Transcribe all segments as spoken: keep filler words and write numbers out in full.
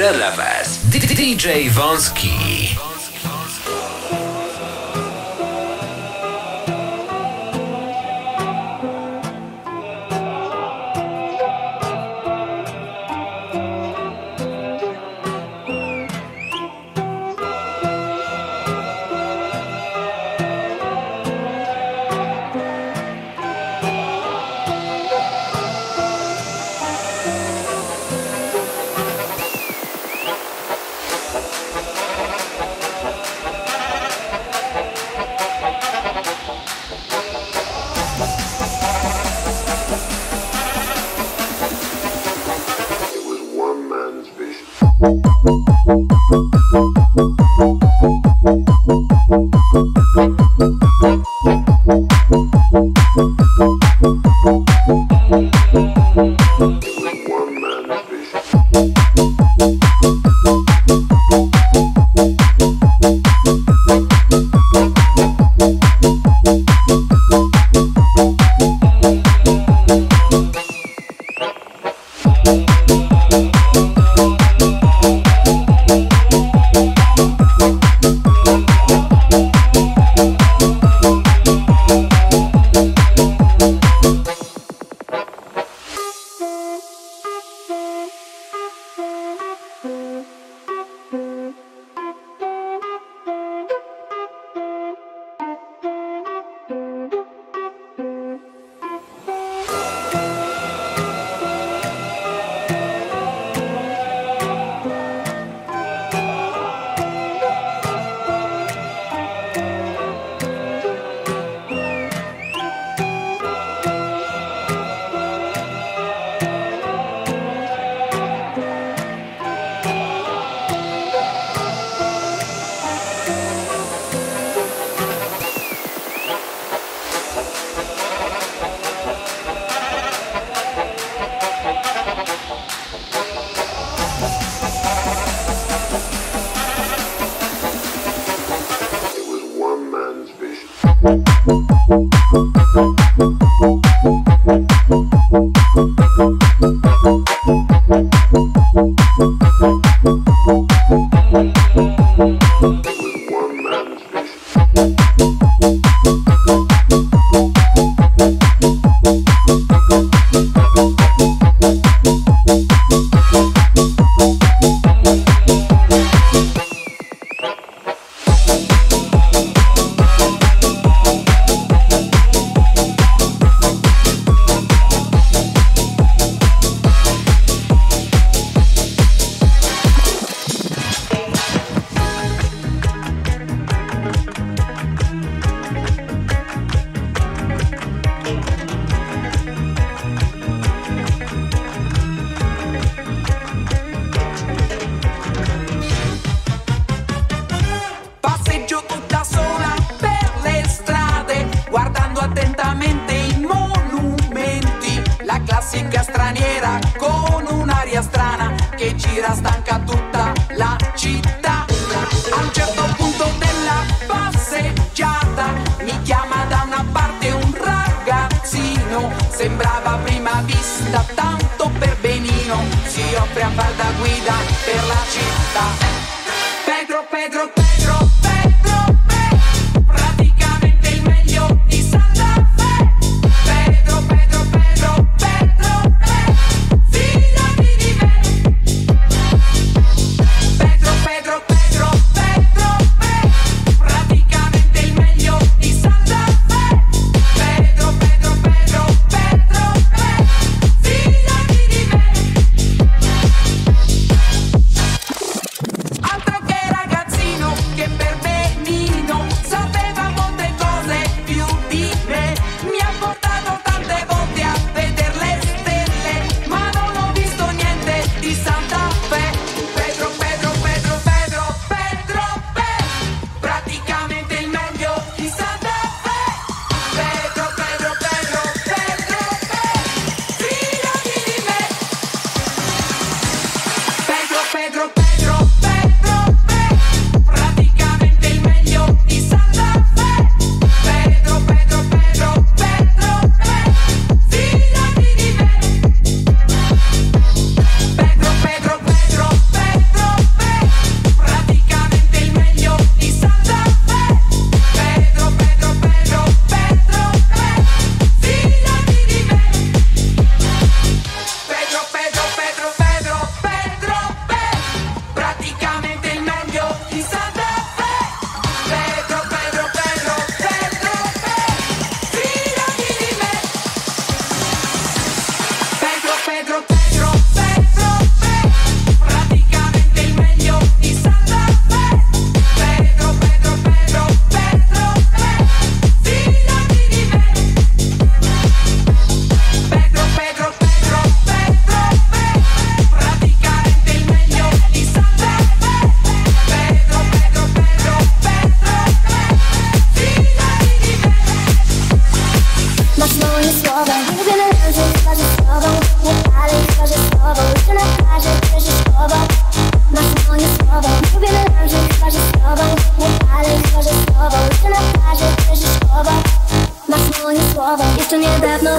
gra dla was D J Wonsky.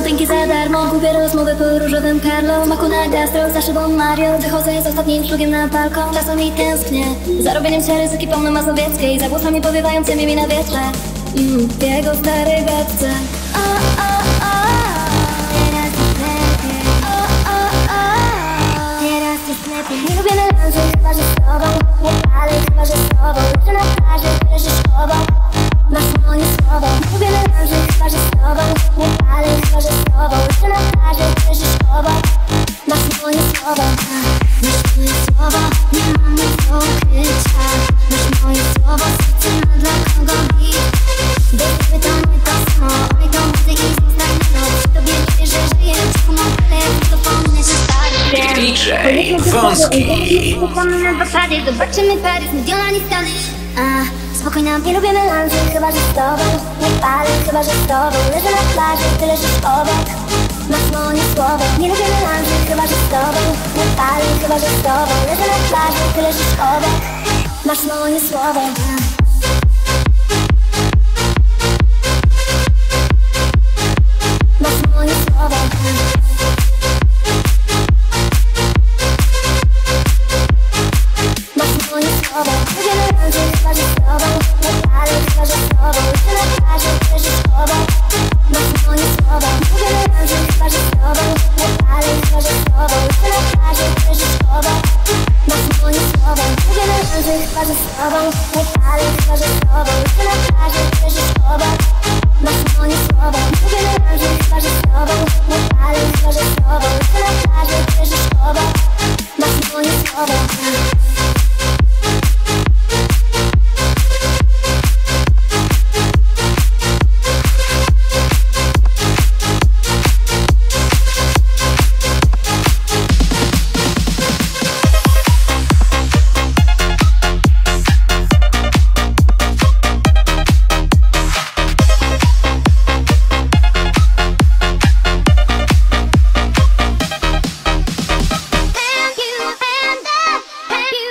Blondynki za darmo, głupie rozmowy po różowym Karlo. Smaku na gastro, za szybą Mario. Wychodzę z ostatnim szlugiem na balkon. Czasami tęsknię za robieniem się ryzyki pełno maznowieckiej, za głosami powiewającymi mi na wietrze mm, jego starej babce. O, o. Nie lubię melanży, chyba że z tobą. Nie palę, chyba że z tobą. Czy na plaży, wierzysz obą. Masz moje słowo. Nie lubię melanży, chyba że z tobą. Nie palę, chyba że z tobą. Czy na plaży, wierzysz obą. Masz moje słowo. Masz moje słowo, nie mamy do ukrycia. Masz moje słowo, serce ma dla kogo bić. Gdyby to nie to samo, oj to muzy i zostań mną. Przy tobie nie wierzę, że ja cichu mam tyle, to pomnę, że tak wiem. D J Wonsky. Upominam zasady, zobaczymy Paryż, miliona nie stanesz. A, spokojna, nie lubię melanży, chyba że z tobą. Nie palę, chyba że z tobą. Leżę na plaży, ty leżysz obok. Masz moje słowo. Nie lubię melanży, chyba że z tobą. Nie palę, chyba że z tobą. Leżę na plaży, ty leżysz obok. Masz moje słowo. Masz moje słowo. Thank you.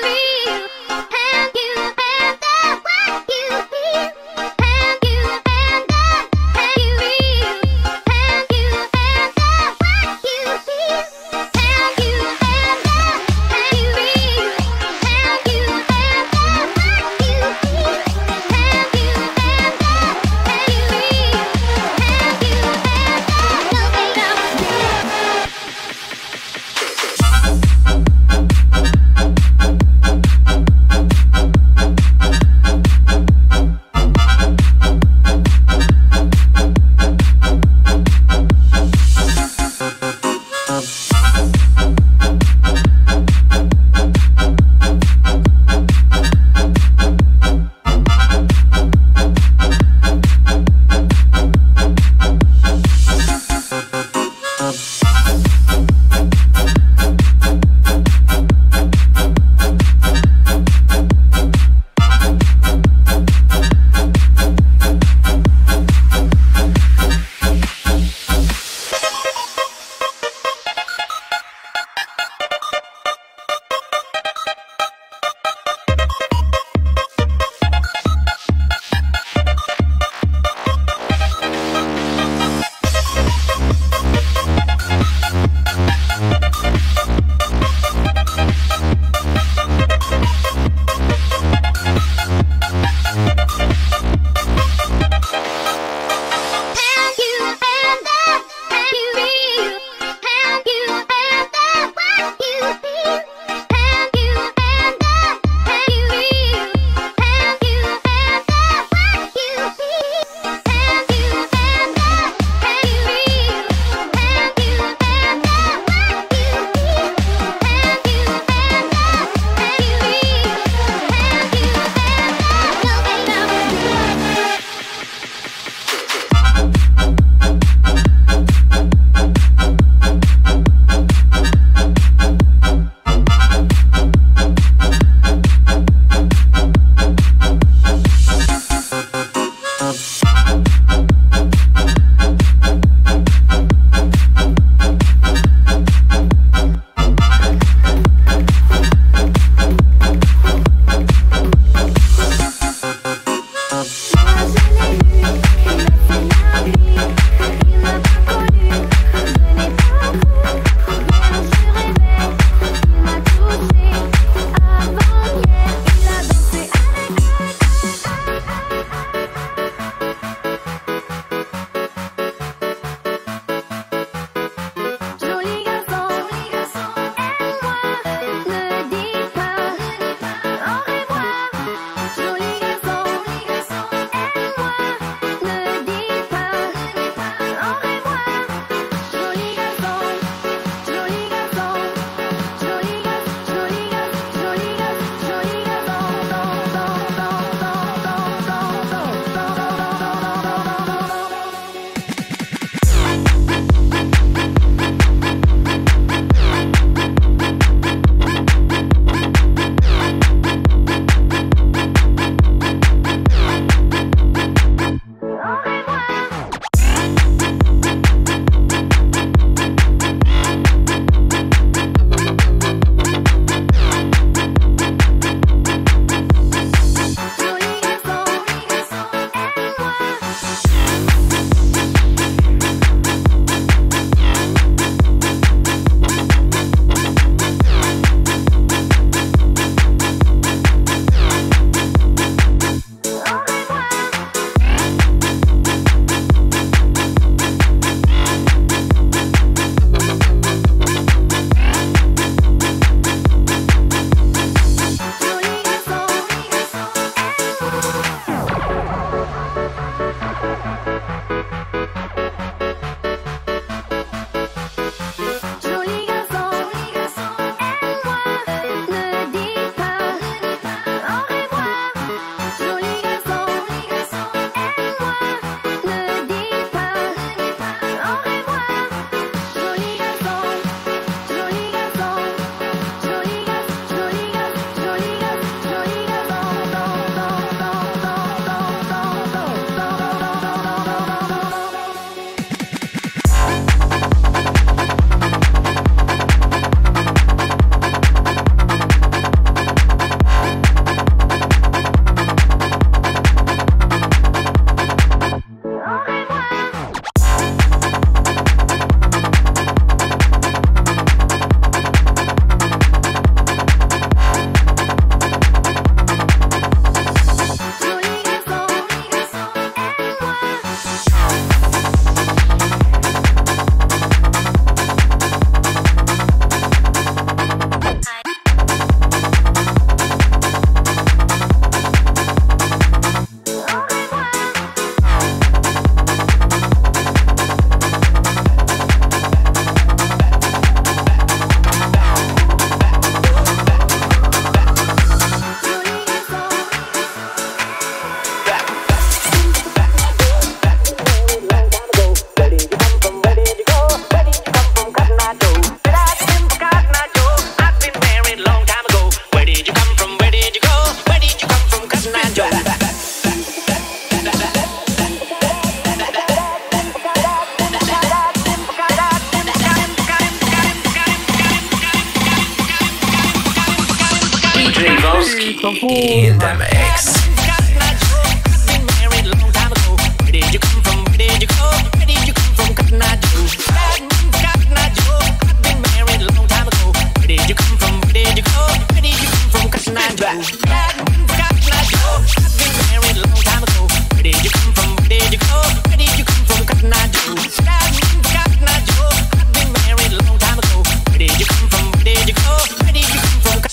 Wonsky in the mix.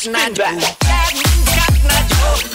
Not bad. Got my dough.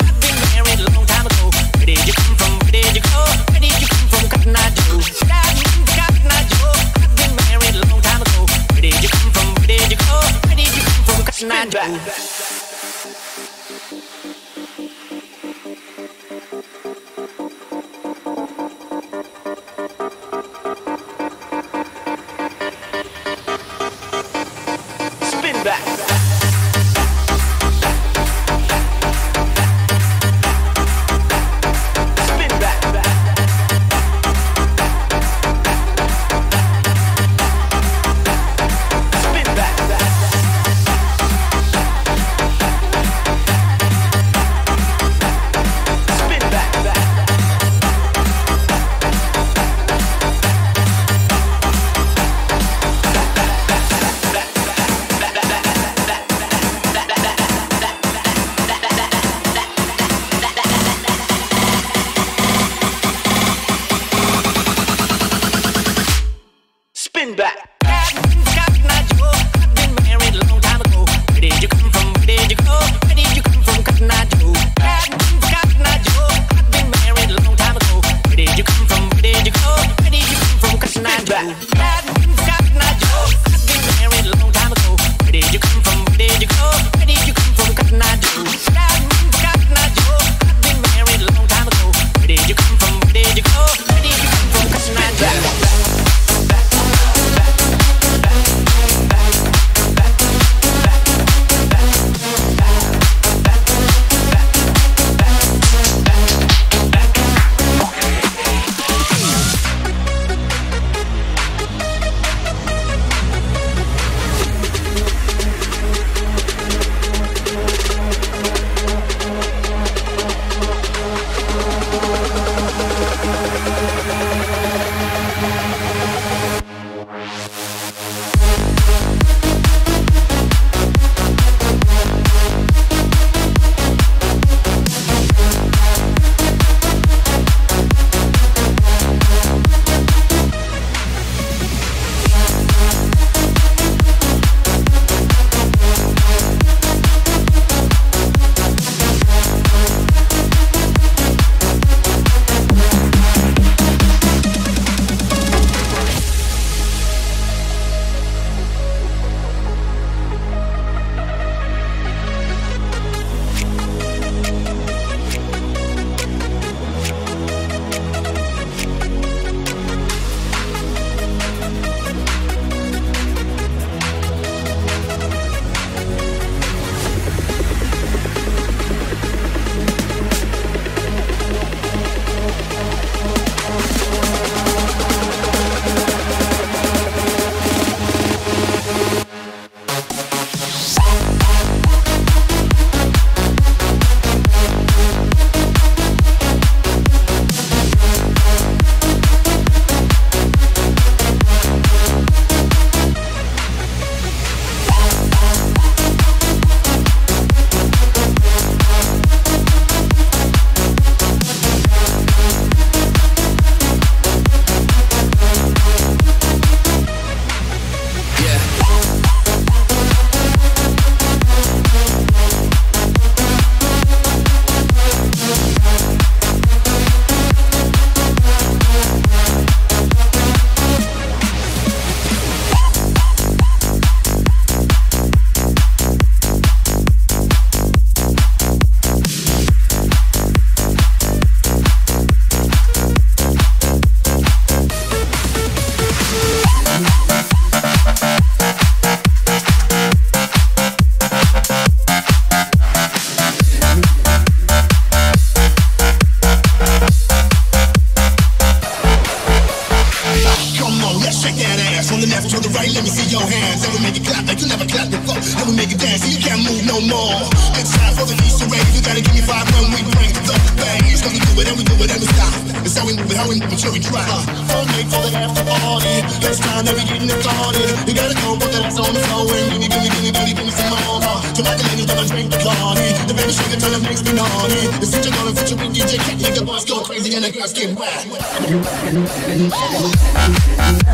we, until we try. Phone date for the after party. Let's try never getting the started. You gotta go put that ass on the floor and give me, give me, give me, give me, give me some more. Tonight the lady gonna drink the party. The baby sugar till it makes me naughty. The future gonna feature with D J Cat. Make the boys go crazy and the girls get wild. Now we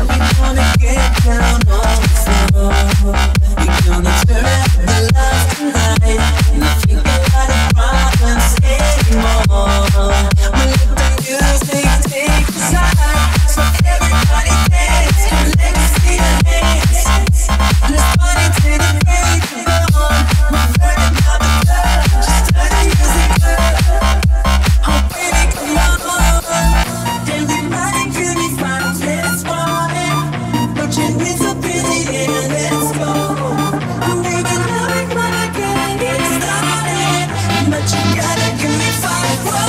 gonna get down on the floor. We gonna turn up the love tonight. Nothing about the problems anymore. We'll let the music take the side. So everybody dance and let me see the dance. Let's party till the day comes on. We're burning out the club, just turn the music up. Oh baby, come on, everybody give me five, let's party. Put your hands up in the air, let's go. We're making love and fun again, get started. But you gotta give me five, whoa.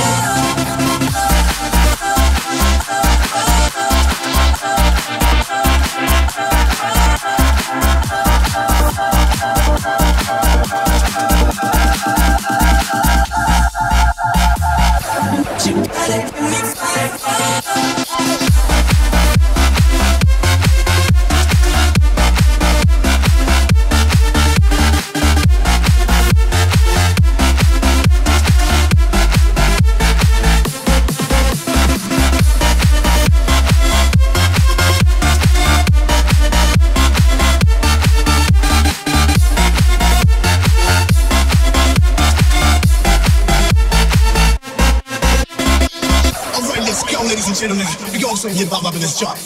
Get bob up in this chart.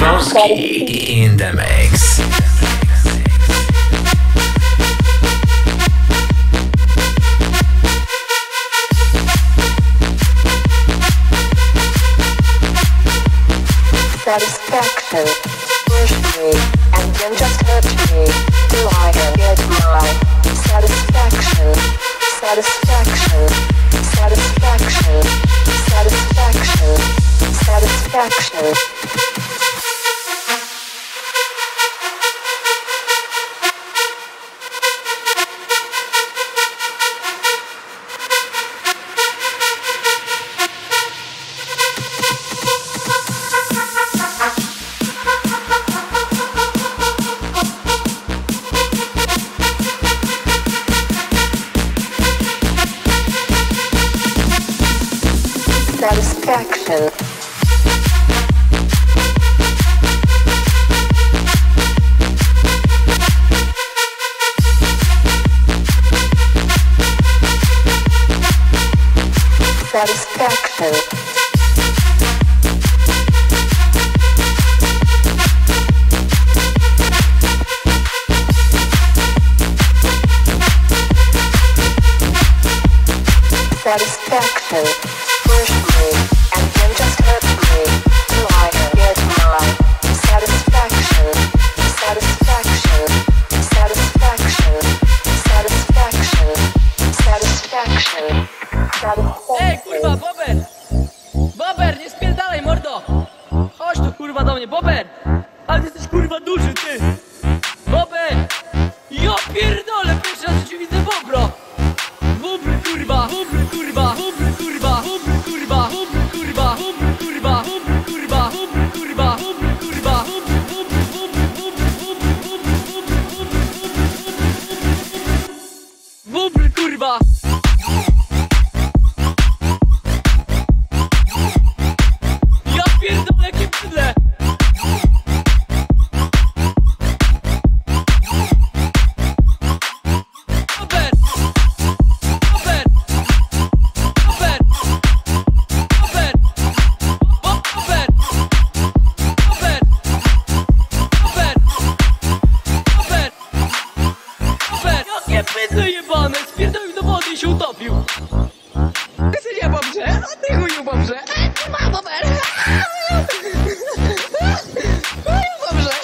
Wonsky in the mix. Satisfaction. Push me and then just hurt me till I can get my satisfaction. Satisfaction. Satisfaction. Satisfaction. Satisfaction. Satisfaction. Satisfaction. Satisfaction. Ej, kurwa, Bober! Bober, nie spierdalaj, mordo! Chodź tu, kurwa, do mnie, Bober! Ale ty jesteś, kurwa, duży, ty! Bober! Jo, pierdolę, pierwszy raz, że cię widzę, Bobro! Bobry, kurwa! Bobry, kurwa! Bobry, kurwa! Bobry, kurwa! Bobry, kurwa! Bobry, kurwa! Bobry, kurwa! Bobry, kurwa! Bobry, kurwa! Bobry, kurwa! Się utopił. Ty się nie bobrze, a ty chuju bobrze. Ty ma bober. Chuju bobrze.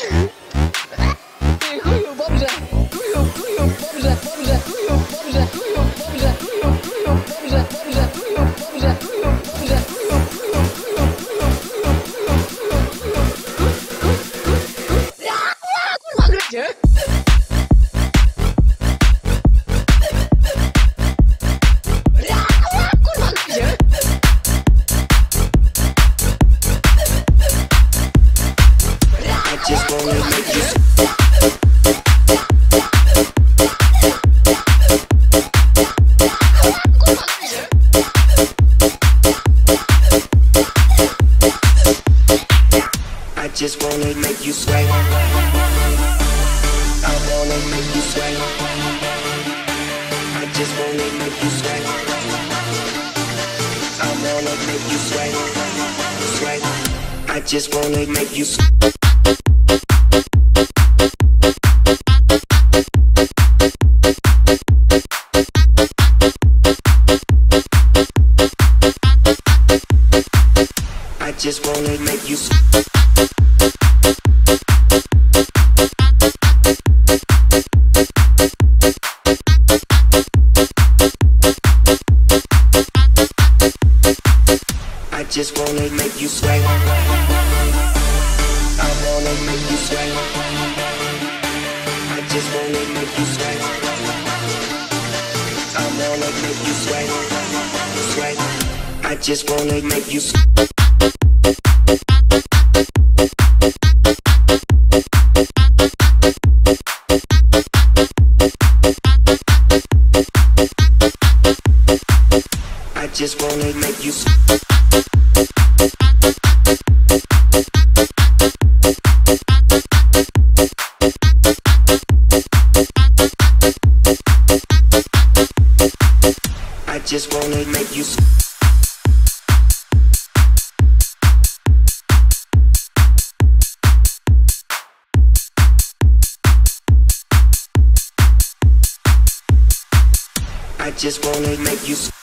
Ty chuju bobrze. Chuju, chuju bobrze, bobrze, chuju bobrze, chuju bobrze, chuju, chuju bobrze, bobrze, chuju bobrze, chuju bobrze, chuju, chuju, chuju, chuju, chuju, chuju, chuju, chuju. Ja, kurwa, gryzie. I just wanna make you sway. I wanna make you sway. I just wanna make you sway. I wanna make you sway. Sway. I just wanna make you sway. I just wanna make you sway. I just wanna make you sway. I wanna make you sway. I just wanna make you sway. I wanna make you sway. Sway. I just wanna make you sway. I just wanna make you sway. I just wanna make you sway. I just wanna make you